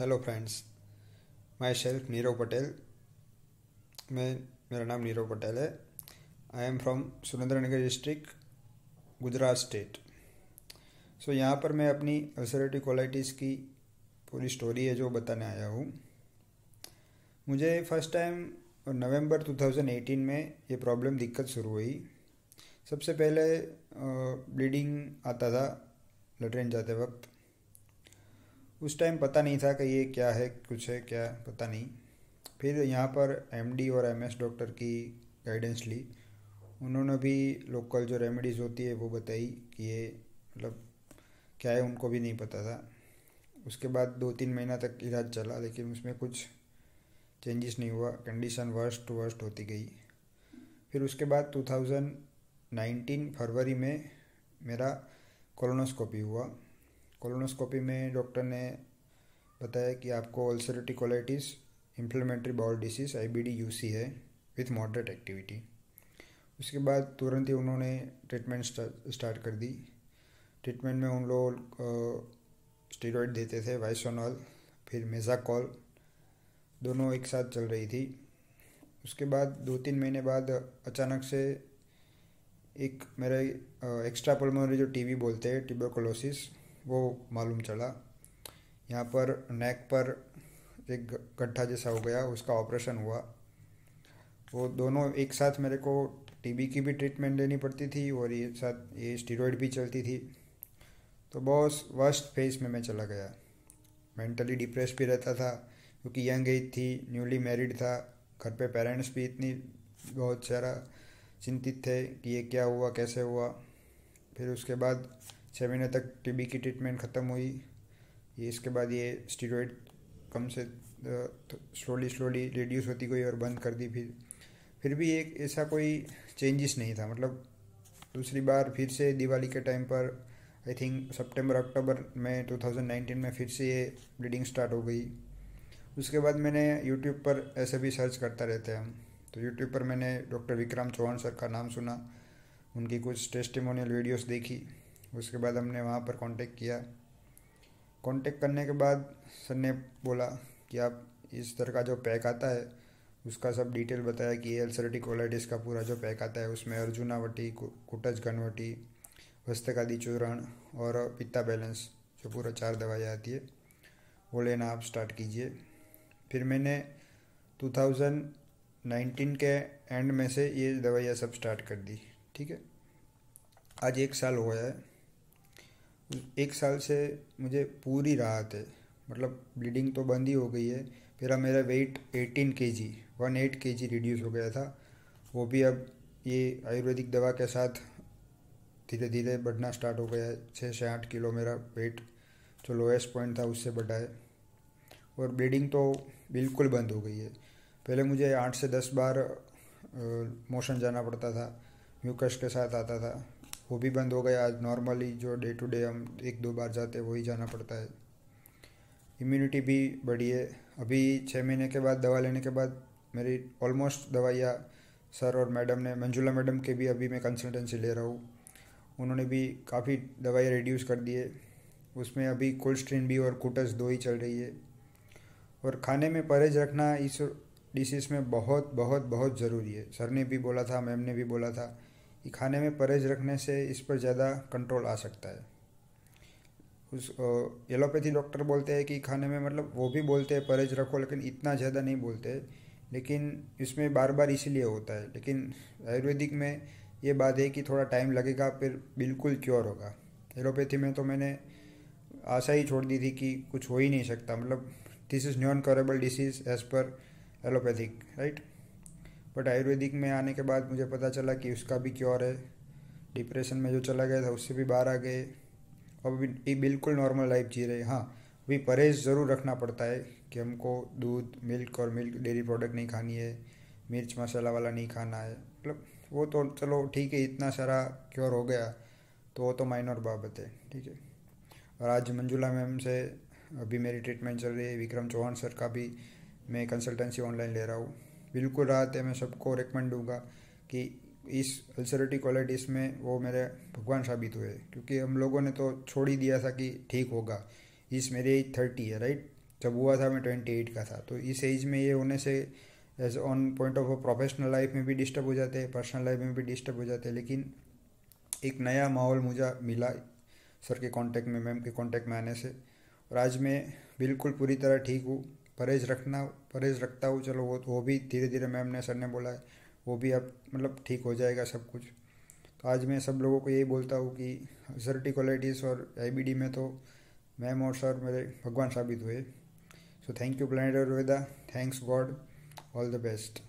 Hello friends, myself Nirav Patel. मेरा नाम नीरव पटेल है। I am from Surendranagar district, Gujarat state. So यहाँ पर मैं अपनी अल्सरेटिव कोलाइटिस की पूरी स्टोरी है जो बताने आया हूँ। मुझे फर्स्ट टाइम नवंबर 2018 में ये प्रॉब्लम दिक्कत शुरू हुई। सबसे पहले ब्लीडिंग आता था लेट्रिन जाते वक्त। उस टाइम पता नहीं था कि ये क्या है, कुछ है क्या, पता नहीं। फिर यहाँ पर एमडी और एमएस डॉक्टर की गाइडेंस ली। उन्होंने भी लोकल जो रेमेडीज़ होती है वो बताई कि ये मतलब क्या है, उनको भी नहीं पता था। उसके बाद 2-3 महीना तक इलाज चला, लेकिन उसमें कुछ चेंजेस नहीं हुआ। कंडीशन वर्स्ट टू वर्स्ट होती गई। फिर उसके बाद 2019 फरवरी में मेरा कोलोनोस्कोपी हुआ। कोलोनोस्कोपी में डॉक्टर ने बताया कि आपको ulcerative colitis, inflammatory bowel disease IBD UC है विथ मॉडरेट एक्टिविटी। उसके बाद तुरंत ही उन्होंने ट्रीटमेंट स्टार्ट कर दी। ट्रीटमेंट में उन लोग स्टेरॉइड देते थे, वाइसोनॉल, फिर मेजाकॉल, दोनों एक साथ चल रही थी। उसके बाद 2-3 महीने बाद अचानक से एक मेरा एक्स्ट्रा पल्मोनरी जो TB बोलते हैं, ट्यूबरकुलोसिस, वो मालूम चला। यहाँ पर नेक पर एक गड्ढा जैसा हो गया, उसका ऑपरेशन हुआ। वो दोनों एक साथ, मेरे को TB की भी ट्रीटमेंट लेनी पड़ती थी और ये साथ ये स्टेरॉइड भी चलती थी। तो बहुत वर्स्ट फेज में मैं चला गया। मेंटली डिप्रेस भी रहता था क्योंकि यंग एज थी, न्यूली मैरिड था, घर पे पेरेंट्स भी इतनी बहुत सारा चिंतित थे कि ये क्या हुआ, कैसे हुआ। फिर उसके बाद 6 महीने तक TB की ट्रीटमेंट ख़त्म हुई। ये इसके बाद ये स्टेरॉइड कम से स्लोली रिड्यूस होती गई और बंद कर दी। फिर भी एक ऐसा कोई चेंजेस नहीं था। मतलब दूसरी बार फिर से दिवाली के टाइम पर, आई थिंक सितंबर-अक्टूबर में 2019 में फिर से ये ब्लीडिंग स्टार्ट हो गई। उसके बाद मैंने यूट्यूब पर ऐसे भी सर्च करता रहते हैं हम, तो यूट्यूब पर मैंने डॉक्टर विक्रम चौहान सर का नाम सुना, उनकी कुछ टेस्टिमोनियल वीडियोज़ देखी। उसके बाद हमने वहाँ पर कांटेक्ट किया। कांटेक्ट करने के बाद सर ने बोला कि आप इस तरह का जो पैक आता है उसका सब डिटेल बताया कि ये अल्सरेटिव कोलाइटिस का पूरा जो पैक आता है उसमें अर्जुनावटी, कुटज घनवटी, हस्तकादि चूर्ण और पित्ता बैलेंस, जो पूरा 4 दवाइयाँ आती है, वो लेना आप स्टार्ट कीजिए। फिर मैंने 2019 के एंड में से ये दवाइयाँ सब स्टार्ट कर दी। ठीक है, आज 1 साल हो गया है। 1 साल से मुझे पूरी राहत है। मतलब ब्लीडिंग तो बंद ही हो गई है। फिर मेरा वेट 18 kg रिड्यूस हो गया था, वो भी अब ये आयुर्वेदिक दवा के साथ धीरे धीरे बढ़ना स्टार्ट हो गया है। 6 से 8 किलो मेरा वेट जो लोएस्ट पॉइंट था उससे बढ़ा है। और ब्लीडिंग तो बिल्कुल बंद हो गई है। पहले मुझे 8 से 10 बार मोशन जाना पड़ता था, म्यूकस के साथ आता था, वो भी बंद हो गया। आज नॉर्मली जो डे टू डे हम 1-2 बार जाते हैं वही जाना पड़ता है। इम्यूनिटी भी बढ़ी है। अभी 6 महीने के बाद दवा लेने के बाद मेरी ऑलमोस्ट दवाइयाँ सर और मैडम ने, मंजुला मैडम के भी अभी मैं कंसल्टेंसी ले रहा हूँ, उन्होंने भी काफ़ी दवाइयाँ रिड्यूस कर दी है। उसमें अभी कोल्स्ट्रीन भी और कुटस 2 ही चल रही है। और खाने में परहेज रखना इस डिसीज़ में बहुत बहुत बहुत ज़रूरी है। सर ने भी बोला था, मैम ने भी बोला था, खाने में परहेज रखने से इस पर ज़्यादा कंट्रोल आ सकता है। उस एलोपैथी डॉक्टर बोलते हैं कि खाने में, मतलब वो भी बोलते हैं परहेज रखो, लेकिन इतना ज़्यादा नहीं बोलते। लेकिन इसमें बार बार इसीलिए होता है। लेकिन आयुर्वेदिक में ये बात है कि थोड़ा टाइम लगेगा फिर बिल्कुल क्योर होगा। एलोपैथी में तो मैंने आशा ही छोड़ दी थी कि कुछ हो ही नहीं सकता। मतलब this is non curable disease as पर एलोपैथिक, राइट। बट आयुर्वेदिक में आने के बाद मुझे पता चला कि उसका भी क्योर है। डिप्रेशन में जो चला गया था उससे भी बाहर आ गए और अभी बिल्कुल नॉर्मल लाइफ जी रहे। हाँ, अभी परहेज ज़रूर रखना पड़ता है कि हमको दूध, मिल्क और मिल्क डेयरी प्रोडक्ट नहीं खानी है, मिर्च मसाला वाला नहीं खाना है। मतलब वो तो चलो ठीक है, इतना सारा क्योर हो गया तो वो तो माइनर बाबत है, ठीक है। और आज मंजुला मैम से अभी मेरी ट्रीटमेंट चल रही है। विक्रम चौहान सर का भी मैं कंसल्टेंसी ऑनलाइन ले रहा हूँ। बिल्कुल राहत है। मैं सबको रेकमेंड दूंगा कि इस अल्सरेटिव कोलाइटिस में वो मेरे भगवान साबित हुए, क्योंकि हम लोगों ने तो छोड़ ही दिया था कि ठीक होगा। इस मेरे 30 है, राइट। जब हुआ था मैं 28 का था। तो इस एज में ये होने से as on point of professional life में भी डिस्टर्ब हो जाते हैं, पर्सनल लाइफ में भी डिस्टर्ब हो जाते हैं। लेकिन एक नया माहौल मुझे मिला सर के कांटेक्ट में, मैम के कांटेक्ट में आने से, और आज मैं बिल्कुल पूरी तरह ठीक हूँ। परहेज रखता हूँ चलो वो भी धीरे धीरे मैम ने सर ने बोला है वो भी अब मतलब ठीक हो जाएगा सब कुछ। तो आज मैं सब लोगों को यही बोलता हूँ कि अल्सरेटिव कोलाइटिस और IBD में तो मैम और सर मेरे भगवान साबित हुए। So thank you, Planet Ayurveda. Thanks God. All the best.